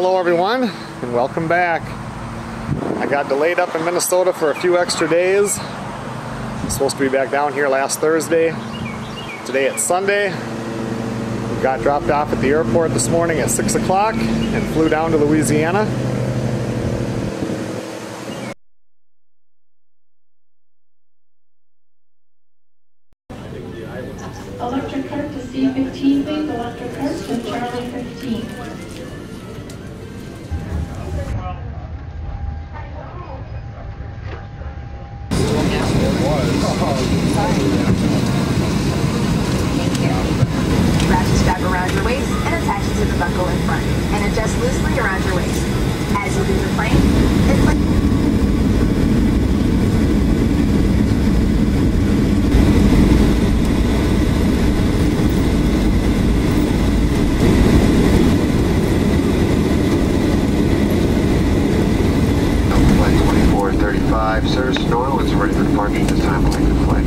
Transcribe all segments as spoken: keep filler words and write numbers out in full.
Hello everyone and welcome back. I got delayed up in Minnesota for a few extra days. I'm supposed to be back down here last Thursday. Today it's Sunday. We got dropped off at the airport this morning at six o'clock and flew down to Louisiana. Electric cart to C fifteen, please. Electric cart to Charlie fifteen. Ratchets back around your waist and attach it to the buckle in front, and adjust loosely around your waist. As you do the plank, it's like Sir, Snorlax is ready for departure. This time we'll make the flight.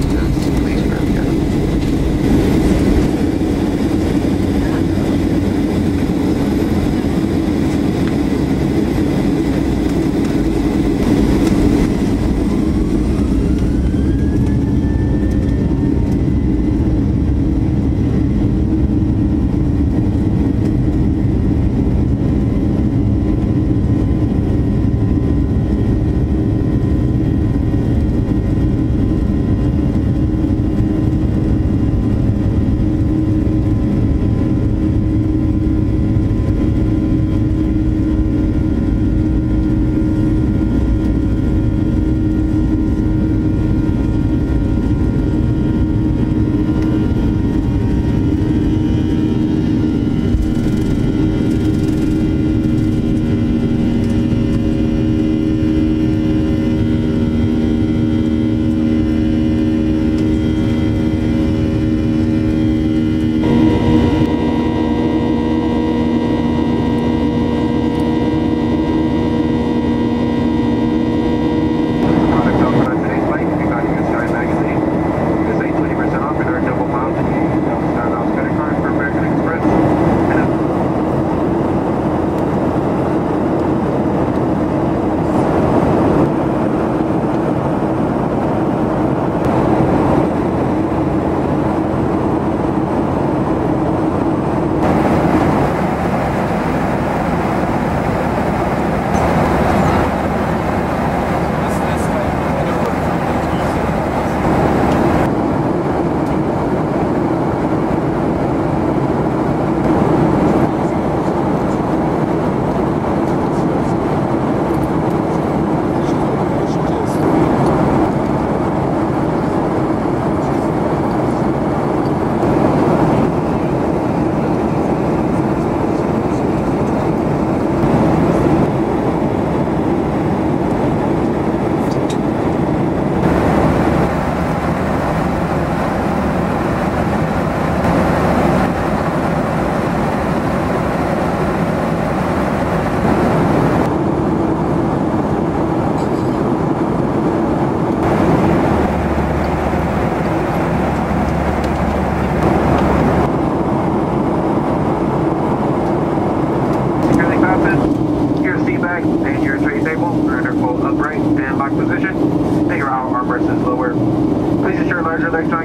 Please grab your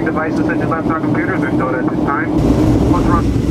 devices such as laptop computers are stored at this time. Once run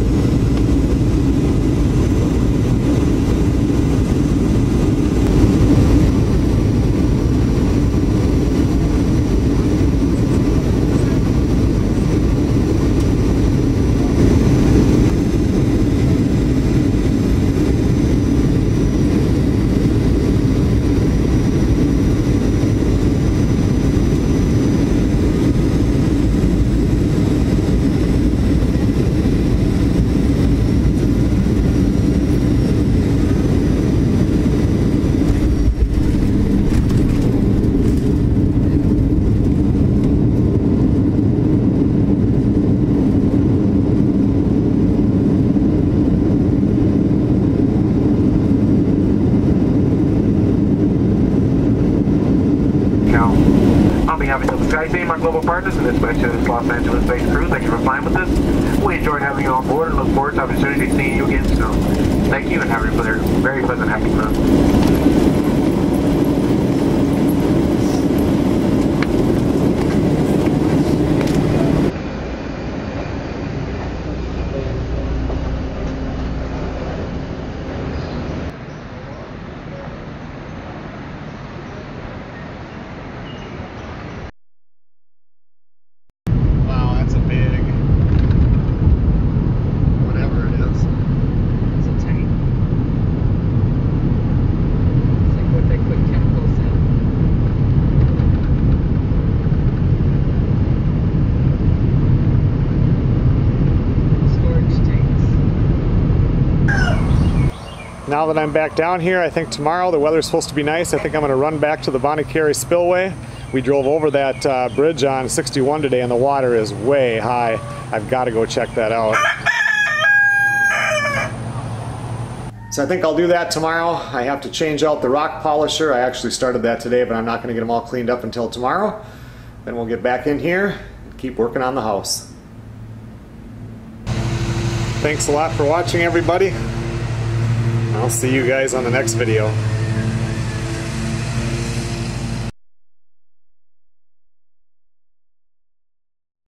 Sky Team, our global partners in this mission is Los Los Angeles-based crew, thank you for flying with us. We enjoy having you on board and look forward to the opportunity to see you again soon. Thank you and have a very pleasant happy fun. Now that I'm back down here, I think tomorrow the weather's supposed to be nice. I think I'm going to run back to the Bonnet Carre Spillway. We drove over that uh, bridge on sixty-one today and the water is way high. I've got to go check that out. So I think I'll do that tomorrow. I have to change out the rock polisher. I actually started that today, but I'm not going to get them all cleaned up until tomorrow. Then we'll get back in here and keep working on the house. Thanks a lot for watching, everybody. I'll see you guys on the next video.